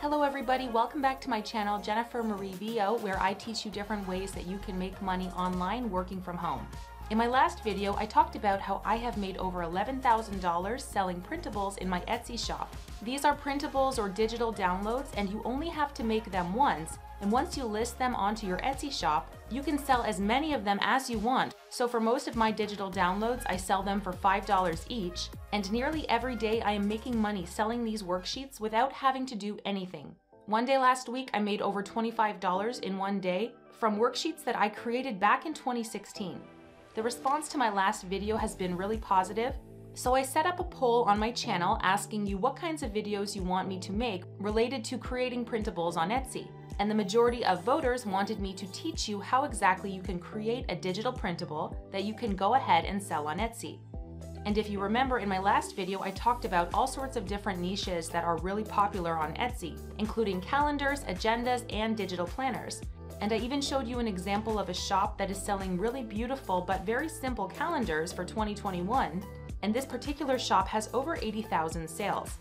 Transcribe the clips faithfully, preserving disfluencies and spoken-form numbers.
Hello everybody, welcome back to my channel, Jennifer Marie Vio, where I teach you different ways that you can make money online working from home. In my last video, I talked about how I have made over eleven thousand dollars selling printables in my Etsy shop. These are printables or digital downloads, and you only have to make them once, and once you list them onto your Etsy shop, you can sell as many of them as you want. So for most of my digital downloads, I sell them for five dollars each, and nearly every day I am making money selling these worksheets without having to do anything. One day last week, I made over twenty-five dollars in one day from worksheets that I created back in twenty sixteen. The response to my last video has been really positive, so I set up a poll on my channel asking you what kinds of videos you want me to make related to creating printables on Etsy. And the majority of voters wanted me to teach you how exactly you can create a digital printable that you can go ahead and sell on Etsy. And if you remember, in my last video, I talked about all sorts of different niches that are really popular on Etsy, including calendars, agendas, and digital planners. And I even showed you an example of a shop that is selling really beautiful but very simple calendars for twenty twenty-one, and this particular shop has over eighty thousand sales.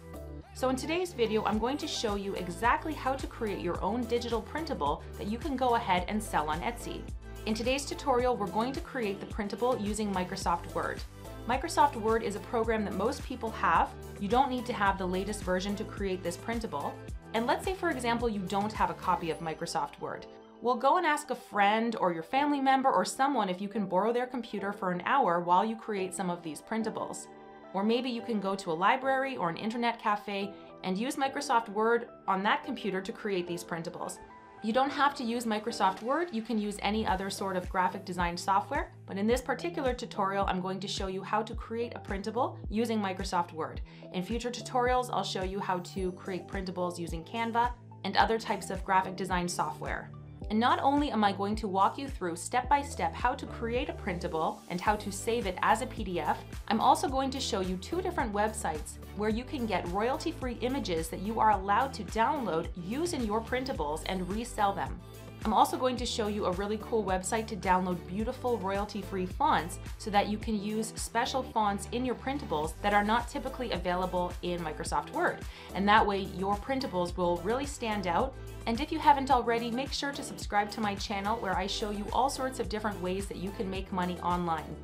So in today's video, I'm going to show you exactly how to create your own digital printable that you can go ahead and sell on Etsy. In today's tutorial, we're going to create the printable using Microsoft Word. Microsoft Word is a program that most people have. You don't need to have the latest version to create this printable. And let's say, for example, you don't have a copy of Microsoft Word. Well, go and ask a friend or your family member or someone if you can borrow their computer for an hour while you create some of these printables. Or maybe you can go to a library or an internet cafe and use Microsoft Word on that computer to create these printables. You don't have to use Microsoft Word, you can use any other sort of graphic design software, but in this particular tutorial, I'm going to show you how to create a printable using Microsoft Word. In future tutorials, I'll show you how to create printables using Canva and other types of graphic design software. And not only am I going to walk you through step-by-step how to create a printable and how to save it as a P D F, I'm also going to show you two different websites where you can get royalty-free images that you are allowed to download, use in your printables, and resell them. I'm also going to show you a really cool website to download beautiful royalty-free fonts so that you can use special fonts in your printables that are not typically available in Microsoft Word. And that way your printables will really stand out. And if you haven't already, make sure to subscribe to my channel where I show you all sorts of different ways that you can make money online.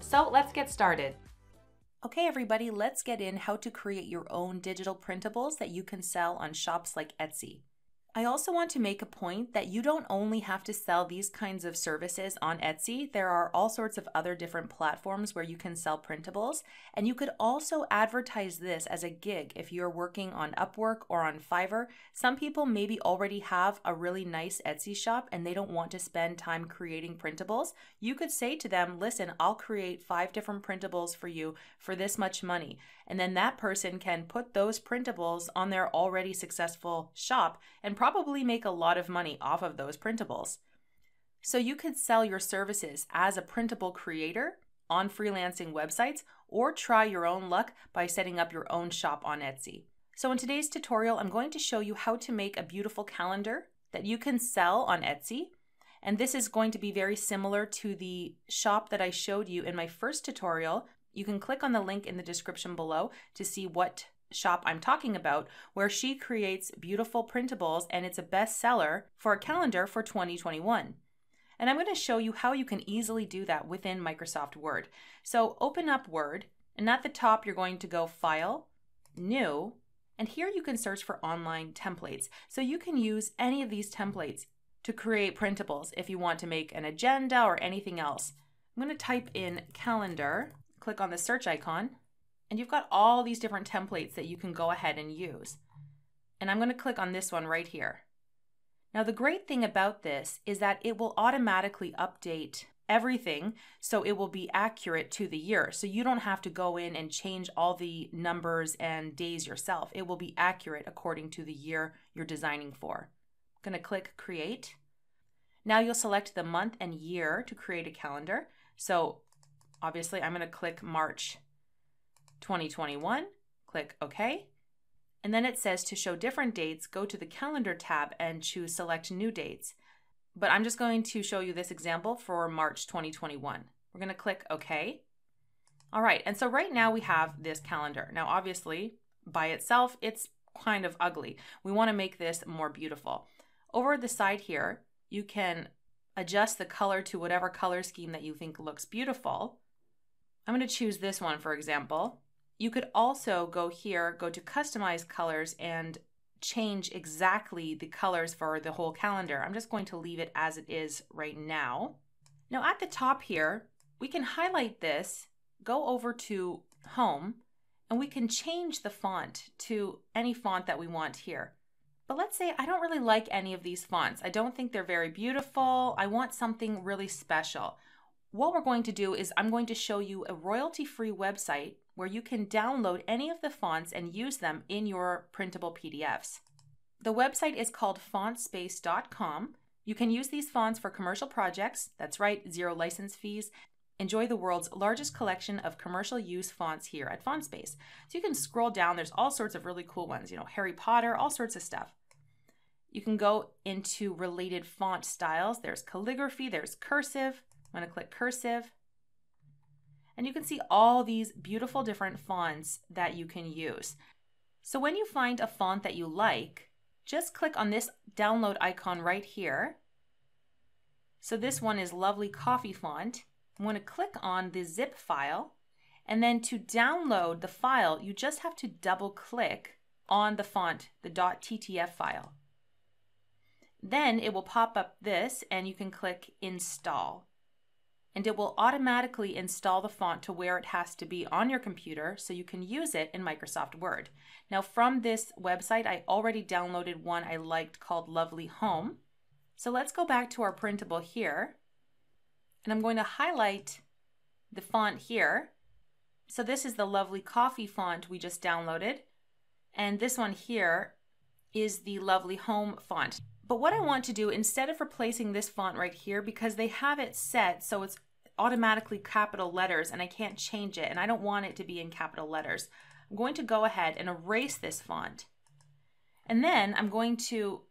So let's get started. Okay everybody, let's get in how to create your own digital printables that you can sell on shops like Etsy. I also want to make a point that you don't only have to sell these kinds of services on Etsy. There are all sorts of other different platforms where you can sell printables, and you could also advertise this as a gig if you're working on Upwork or on Fiverr. Some people maybe already have a really nice Etsy shop and they don't want to spend time creating printables. You could say to them, listen, I'll create five different printables for you for this much money. And then that person can put those printables on their already successful shop and probably make a lot of money off of those printables. So you could sell your services as a printable creator on freelancing websites or try your own luck by setting up your own shop on Etsy. So in today's tutorial, I'm going to show you how to make a beautiful calendar that you can sell on Etsy. And this is going to be very similar to the shop that I showed you in my first tutorial. You can click on the link in the description below to see what shop I'm talking about, where she creates beautiful printables and it's a bestseller for a calendar for twenty twenty-one. And I'm going to show you how you can easily do that within Microsoft Word. So open up Word, and at the top you're going to go File, New, and here you can search for online templates. So you can use any of these templates to create printables if you want to make an agenda or anything else. I'm going to type in calendar. Click on the search icon, and you've got all these different templates that you can go ahead and use. And I'm going to click on this one right here. Now the great thing about this is that it will automatically update everything, so it will be accurate to the year. So you don't have to go in and change all the numbers and days yourself. It will be accurate according to the year you're designing for. I'm going to click Create. Now you'll select the month and year to create a calendar. So obviously, I'm going to click March twenty twenty-one, click OK, and then it says to show different dates, go to the Calendar tab and choose Select New Dates. But I'm just going to show you this example for March twenty twenty-one. We're going to click OK. All right, and so right now we have this calendar. Now, obviously, by itself, it's kind of ugly. We want to make this more beautiful. Over the side here, you can adjust the color to whatever color scheme that you think looks beautiful. I'm going to choose this one, for example. You could also go here, go to customize colors and change exactly the colors for the whole calendar. I'm just going to leave it as it is right now. Now at the top here, we can highlight this, go over to home, and we can change the font to any font that we want here. But let's say I don't really like any of these fonts. I don't think they're very beautiful. I want something really special. What we're going to do is I'm going to show you a royalty-free website where you can download any of the fonts and use them in your printable P D Fs. The website is called fontspace dot com. You can use these fonts for commercial projects. That's right, zero license fees. Enjoy the world's largest collection of commercial use fonts here at FontSpace. So you can scroll down, there's all sorts of really cool ones, you know, Harry Potter, all sorts of stuff. You can go into related font styles. There's calligraphy, there's cursive. I'm gonna click cursive. And you can see all these beautiful different fonts that you can use. So when you find a font that you like, just click on this download icon right here. So this one is lovely coffee font. I'm going to click on the zip file, and then to download the file, you just have to double click on the font, the .ttf file. Then it will pop up this and you can click install. And it will automatically install the font to where it has to be on your computer so you can use it in Microsoft Word. Now from this website, I already downloaded one I liked called Lovely Home. So let's go back to our printable here. And I'm going to highlight the font here. So this is the lovely coffee font we just downloaded. And this one here is the lovely home font. But what I want to do, instead of replacing this font right here, because they have it set so it's automatically capital letters and I can't change it and I don't want it to be in capital letters, I'm going to go ahead and erase this font. And then I'm going to,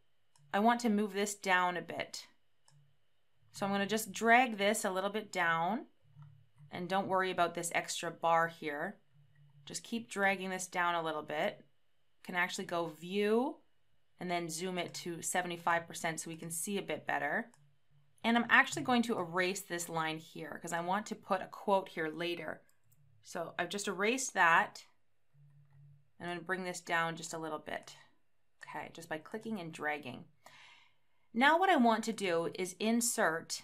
I want to move this down a bit. So I'm going to just drag this a little bit down, and don't worry about this extra bar here. Just keep dragging this down a little bit. Can actually go view and then zoom it to seventy-five percent so we can see a bit better. And I'm actually going to erase this line here because I want to put a quote here later. So I've just erased that. And I'm going to bring this down just a little bit. Okay, just by clicking and dragging. Now what I want to do is insert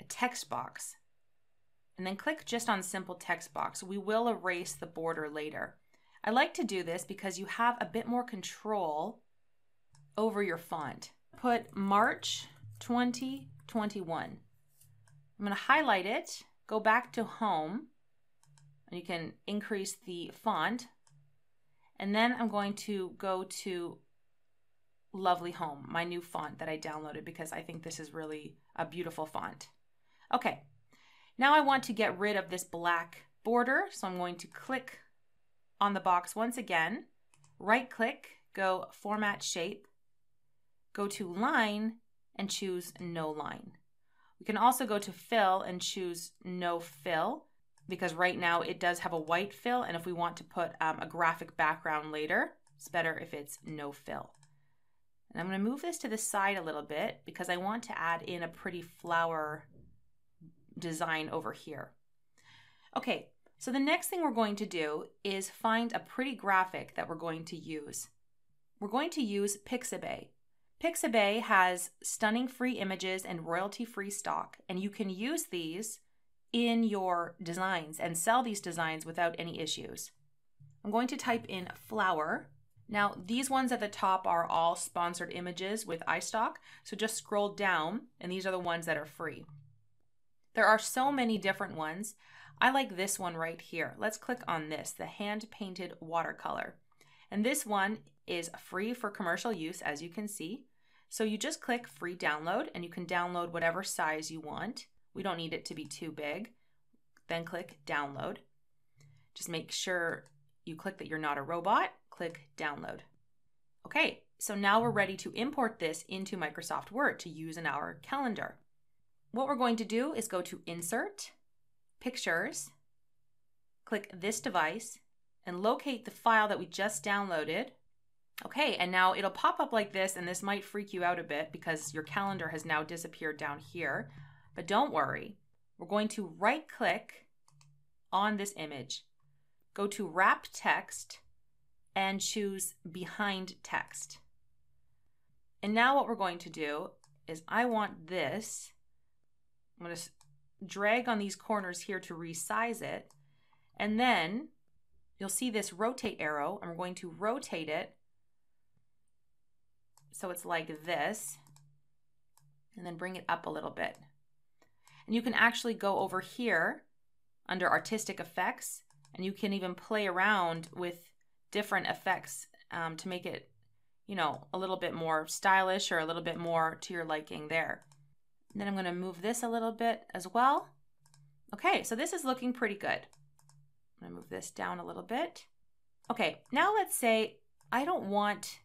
a text box and then click just on simple text box. We will erase the border later. I like to do this because you have a bit more control over your font. Put March twenty twenty-one. I'm going to highlight it, go back to home, and you can increase the font. And then I'm going to go to Lovely Home, my new font that I downloaded because I think this is really a beautiful font. Okay, now I want to get rid of this black border, so I'm going to click on the box once again, right click, go Format Shape, go to Line and choose No Line. We can also go to Fill and choose No Fill because right now it does have a white fill, and if we want to put um, a graphic background later, it's better if it's No Fill. And I'm going to move this to the side a little bit because I want to add in a pretty flower design over here. Okay, so the next thing we're going to do is find a pretty graphic that we're going to use. We're going to use Pixabay. Pixabay has stunning free images and royalty-free stock, and you can use these in your designs and sell these designs without any issues. I'm going to type in flower. Now, these ones at the top are all sponsored images with iStock, so just scroll down, and these are the ones that are free. There are so many different ones. I like this one right here. Let's click on this, the hand-painted watercolor. And this one is free for commercial use, as you can see. So you just click free download, and you can download whatever size you want. We don't need it to be too big. Then click download. Just make sure you click that you're not a robot. Click download. Okay, so now we're ready to import this into Microsoft Word to use in our calendar. What we're going to do is go to Insert, Pictures, click This Device, and locate the file that we just downloaded, Okay, and now it'll pop up like this, and this might freak you out a bit because your calendar has now disappeared down here, but don't worry. We're going to right click on this image, go to wrap text, and choose behind text. And now what we're going to do is I want this, I'm going to drag on these corners here to resize it, and then you'll see this rotate arrow, and we're going to rotate it so it's like this, and then bring it up a little bit. And you can actually go over here under artistic effects, and you can even play around with different effects um, to make it, you know, a little bit more stylish or a little bit more to your liking there. And then I'm going to move this a little bit as well. Okay, so this is looking pretty good. I'm going to move this down a little bit. Okay, now let's say I don't want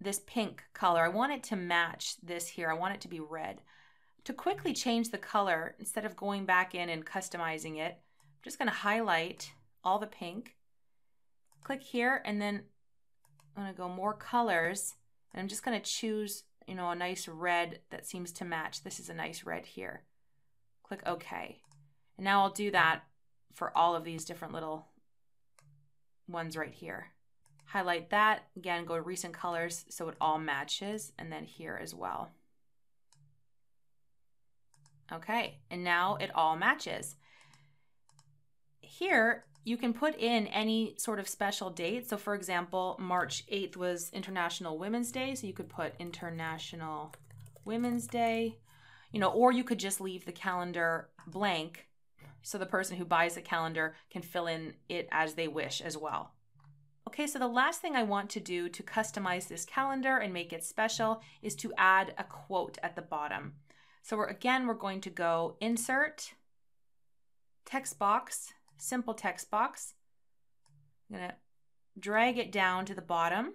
this pink color. I want it to match this here. I want it to be red. To quickly change the color, instead of going back in and customizing it, I'm just going to highlight all the pink, click here, and then I'm going to go more colors, and I'm just going to choose, you know, a nice red that seems to match. This is a nice red here. Click OK. And now I'll do that for all of these different little ones right here. Highlight that, again, go to recent colors so it all matches, and then here as well. Okay, and now it all matches. Here, you can put in any sort of special date. So for example, March eighth was International Women's Day, so you could put International Women's Day, you know, or you could just leave the calendar blank so the person who buys the calendar can fill in it as they wish as well. Okay, so the last thing I want to do to customize this calendar and make it special is to add a quote at the bottom. So we're, again, we're going to go Insert, Text Box, Simple Text Box. I'm going to drag it down to the bottom,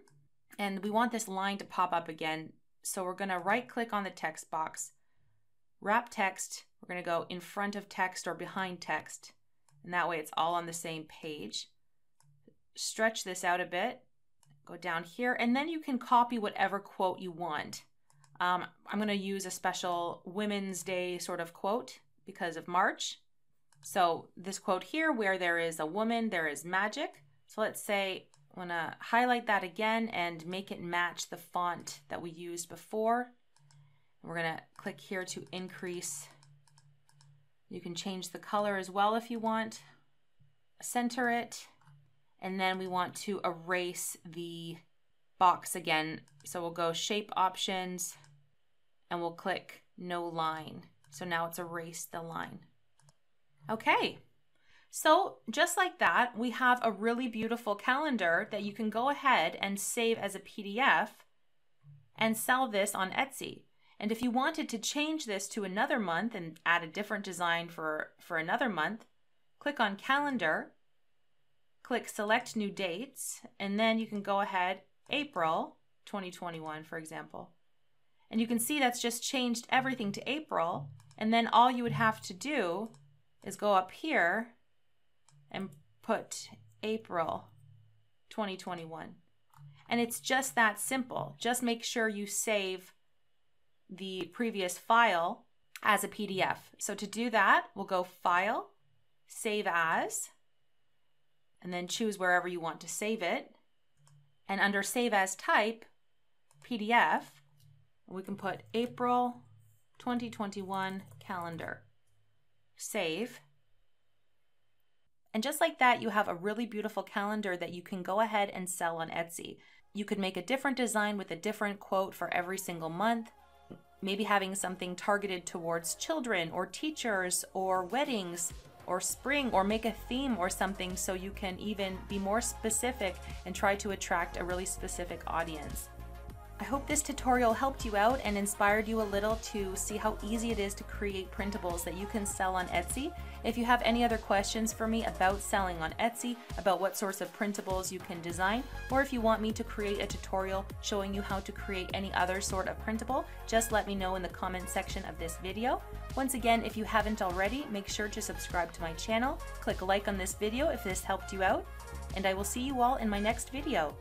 and we want this line to pop up again. So we're going to right-click on the text box, Wrap Text. We're going to go in front of text or behind text, and that way it's all on the same page. Stretch this out a bit, go down here, and then you can copy whatever quote you want. Um, I'm going to use a special Women's Day sort of quote because of March. So this quote here, where there is a woman, there is magic. So let's say I'm going to highlight that again and make it match the font that we used before. We're going to click here to increase. You can change the color as well if you want. Center it. And then we want to erase the box again. So we'll go shape options and we'll click no line. So now it's erased the line. Okay, so just like that, we have a really beautiful calendar that you can go ahead and save as a P D F and sell this on Etsy. And if you wanted to change this to another month and add a different design for, for another month, click on Calendar, click Select New Dates, and then you can go ahead, April twenty twenty-one, for example. And you can see that's just changed everything to April, and then all you would have to do is go up here and put April twenty twenty-one. And it's just that simple. Just make sure you save the previous file as a P D F. So to do that, we'll go File, Save As, and then choose wherever you want to save it. And under Save As Type, P D F, we can put April twenty twenty-one Calendar. Save. And just like that, you have a really beautiful calendar that you can go ahead and sell on Etsy. You could make a different design with a different quote for every single month, maybe having something targeted towards children or teachers or weddings, or spring, or make a theme or something so you can even be more specific and try to attract a really specific audience. I hope this tutorial helped you out and inspired you a little to see how easy it is to create printables that you can sell on Etsy. If you have any other questions for me about selling on Etsy, about what sorts of printables you can design, or if you want me to create a tutorial showing you how to create any other sort of printable, just let me know in the comment section of this video. Once again, if you haven't already, make sure to subscribe to my channel, click like on this video if this helped you out, and I will see you all in my next video.